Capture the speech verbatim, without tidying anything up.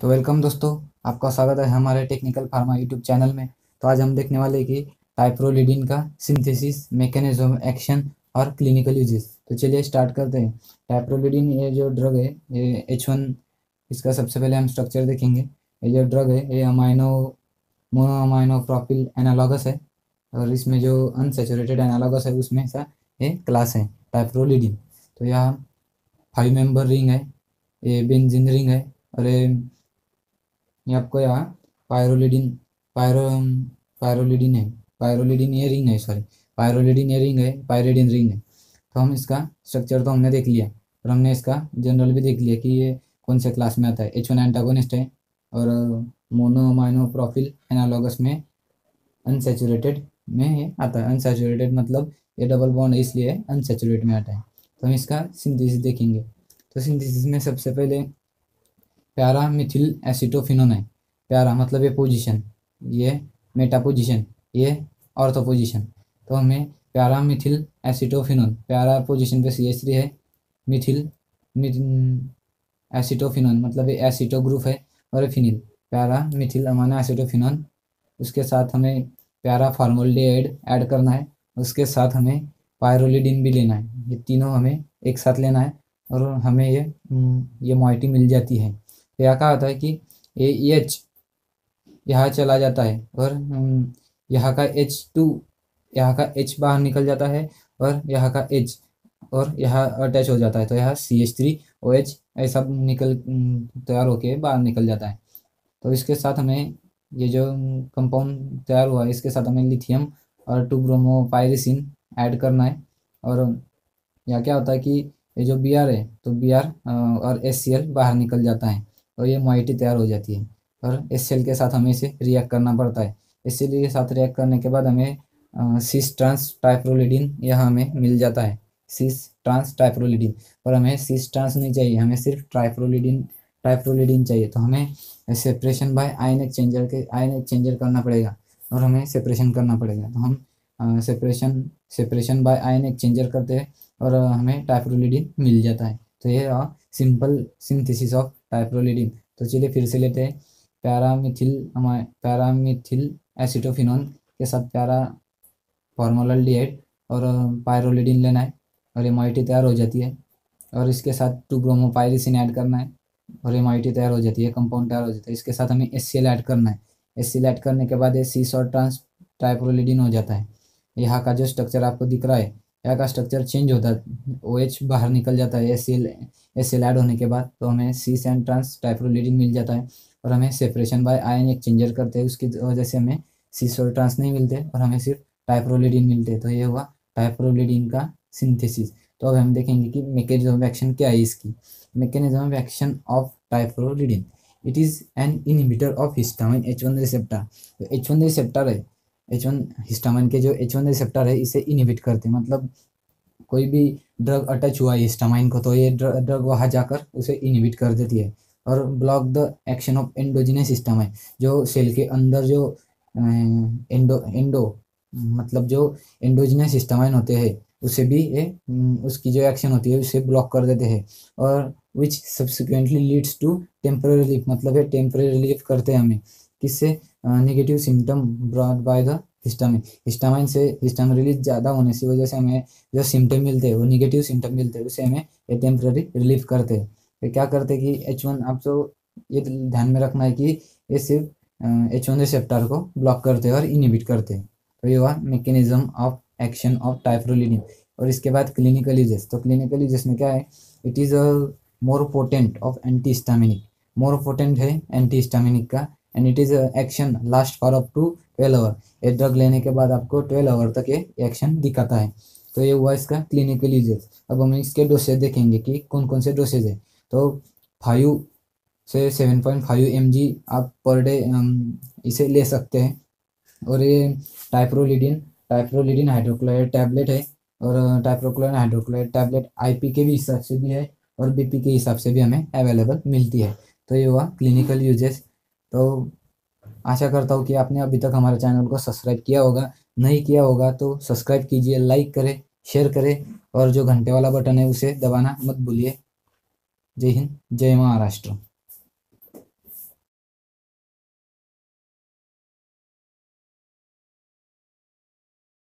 तो वेलकम दोस्तों, आपका स्वागत है हमारे टेक्निकल फार्मा यूट्यूब चैनल में। तो आज हम देखने वाले कि ट्राइप्रोलिडीन का सिंथेसिस, मैकेनिज्म, एक्शन और क्लिनिकल यूजेस। तो चलिए स्टार्ट करते हैं। ट्राइप्रोलिडीन ये जो ड्रग है ये एच वन, इसका सबसे पहले हम स्ट्रक्चर देखेंगे। ये जो ड्रग है ये amino mono amino propyl analogous है और इसमें जो अनसेचुरेटेड एनालॉगस है उसमें सा ये क्लास है ट्राइप्रोलिडीन। तो यह फाइव मेंबर रिंग है, ये बेंजीन रिंग है और ये ये आपको यहाँ पायरोलिडीन पायरो पायरोलिडीन है पायरोलिडीन ये रिंग है सॉरी पायरोलिडीन ये रिंग है पायरिडीन रिंग है। तो हम इसका स्ट्रक्चर तो हमने देख लिया और हमने इसका जनरल भी देख लिया कि ये कौन से क्लास में आता है। एच वन एंटागोनिस्ट है और मोनो अमाइनो प्रोफिल एनालॉगस में अनसेचुरेटेड में ये आता है। अनसेचुरेटेड मतलब ये डबल बॉन्ड है इसलिए अनसेचुरेट में आता है। तो हम इसका सिंथेसिस देखेंगे। तो सिंथेसिस में सबसे पहले पैरा-मेथिलएसिटोफिनोन है। प्यारा मतलब ये पोजीशन, ये मेटा पोजीशन, ये ऑर्थो पोजीशन। तो हमें पैरा-मेथिल एसिटोफिनोन, प्यारा पोजीशन पे सी एच थ्री है, मिथिल एसिटोफिनोन मतलब ये एसिटो ग्रुप है और फिनिल, प्यारा मिथिल अमाना एसिटोफिनोन। उसके साथ हमें पैरा-फॉर्मोल्डिहाइड ऐड करना है, उसके साथ हमें पायरोलिडीन भी लेना है। ये तीनों हमें एक साथ लेना है और हमें ये ये मॉइटी मिल जाती है। यह कहा होता है कि ये एच यहाँ चला जाता है और यहाँ का एच टू यहाँ का एच बाहर निकल जाता है और यहाँ का एच और यहाँ अटैच हो जाता है। तो यहाँ C H three O H ऐसा निकल तैयार होके बाहर निकल जाता है। तो इसके साथ हमें ये जो कंपाउंड तैयार हुआ है इसके साथ हमें लिथियम और टू-ब्रोमो-पायरिडीन ऐड करना है। और यहाँ क्या होता है कि ये जो बी आर है तो बी आर और एस सी एल बाहर निकल जाता है और ये मोइटी तैयार हो जाती है और एस सी एल के साथ हमें इसे रिएक्ट करना पड़ता है। एस सी एल के साथ रिएक्ट करने के बाद हमें सिस ट्रांस ट्राइप्रोलिडीन यह हमें मिल जाता है, सिस ट्रांस ट्राइप्रोलिडीन। और हमें सिस ट्रांस नहीं चाहिए, हमें सिर्फ ट्राइप्रोलिडीन ट्राइप्रोलिडीन चाहिए। तो हमें सेपरेशन बाय आयन एक्सचेंजर के आयन एक्सचेंजर करना पड़ेगा और हमें सेपरेशन करना पड़ेगा। तो हम separation separation by ion exchanger करते हैं और हमें ट्राइप्रोलिडीन मिल जाता है। तो ये सिंपल सिंथेसिस ऑफ ट्राइप्रोलिडीन। तो चलिए फिर से लेते हैं। पैरामिथिल पैरामिथिल एसिटोफिनोन के साथ पैरा फॉर्मोल्डिहाइड और पायरोलिडीन लेना है और ये मॉइटी तैयार हो जाती है और इसके साथ टू ब्रोमोपायरिसिन ऐड करना है और ये मॉइटी तैयार हो जाती है, कंपाउंड तैयार हो जाता है। इसके साथ हमें एस सी एल ऐड करना है। एस सी एल ऐड करने के बाद ये सीस और ट्रांस ट्राइप्रोलिडीन हो जाता है। यहाँ का जो स्ट्रक्चर आपको दिख रहा है यहाँ का स्ट्रक्चर चेंज होता है, ओ एच बाहर निकल जाता है S L S L add होने के बाद। तो हमें सीस एंड ट्रांस ट्राइप्रोलिडीन मिल जाता है और हमें सेपरेशन बाय आयन एक्सचेंजर करते हैं उसकी वजह से हमें सीस और ट्रांस नहीं मिलते और हमें सिर्फ ट्राइप्रोलिडीन मिलते हैं। तो ये हुआ ट्राइप्रोलिडीन का सिंथेसिस। तो अब हम देखेंगे कि मैकेनिज्म ऑफ एक्शन क्या है इसकी। Mechanism of action of triprolidine, it is an inhibitor of histamine H one receptor. तो एच वन रिसेप्टर है, एच वन हिस्टामिन के जो एच वन रिसेप्टर है इसे इनहिबिट करते हैं। मतलब कोई भी ड्रग अटैच हुआ है हिस्टामिन को तो ये ड्रग वहाँ जाकर उसे इनहिबिट कर देती है और block the action of endogenous histamine. जो सेल के अंदर जो एंडो एंडो मतलब जो एंडोजिनस हिस्टामिन होते हैं उसे भी ये उसकी जो एक्शन होती है उसे ब्लॉक कर देते हैं। और which subsequently leads to temporary relief, मतलब ये टेम्परेरी रिलीफ करते हैं हमें किससे, negative symptom brought by the histamine. Histamine से हिस्टामिन रिलीज ज़्यादा होने की वजह से हमें जो सिम्टम मिलते हैं वो नेगेटिव सिम्टम मिलते हैं उसे हमें ये टेम्प्रेरी रिलीफ करते हैं। तो क्या करते हैं कि एच वन, आपको ये ध्यान में रखना है कि ये सिर्फ एच वन रिसेप्टर को ब्लॉक करते हैं और इनहिबिट करते हैं। तो ये हुआ mechanism of action of triprolidine. और इसके बाद क्लिनिकल यूजेस। तो क्लिनिकल यूजेस में क्या है, it is a more potent of anti histaminic, more potent है एंटी हिस्टामिनिक का। And it is action last for up to twelve hour, ये ड्रग लेने के बाद आपको ट्वेल्व आवर तक ये एक्शन दिखाता है। तो ये हुआ इसका क्लिनिकल यूजेस। अब हम इसके डोसेज देखेंगे कि कौन कौन से डोसेज है। तो फाइव से seven point five M G आप पर डे इसे ले सकते हैं। और ये ट्राइप्रोलिडीन ट्राइप्रोलिडीन हाइड्रोक्लोराइड टैबलेट है और ट्राइप्रोक्लोराइड हाइड्रोक्लोराइड टैबलेट आई पी के भी हिसाब से भी है और बी पी के हिसाब से भी हमें अवेलेबल मिलती है। तो ये हुआ क्लिनिकल यूजेस। तो आशा करता हूँ कि आपने अभी तक हमारे चैनल को सब्सक्राइब किया होगा, नहीं किया होगा तो सब्सक्राइब कीजिए, लाइक करें, शेयर करें और जो घंटे वाला बटन है उसे दबाना मत भूलिए। जय हिंद, जय महाराष्ट्र।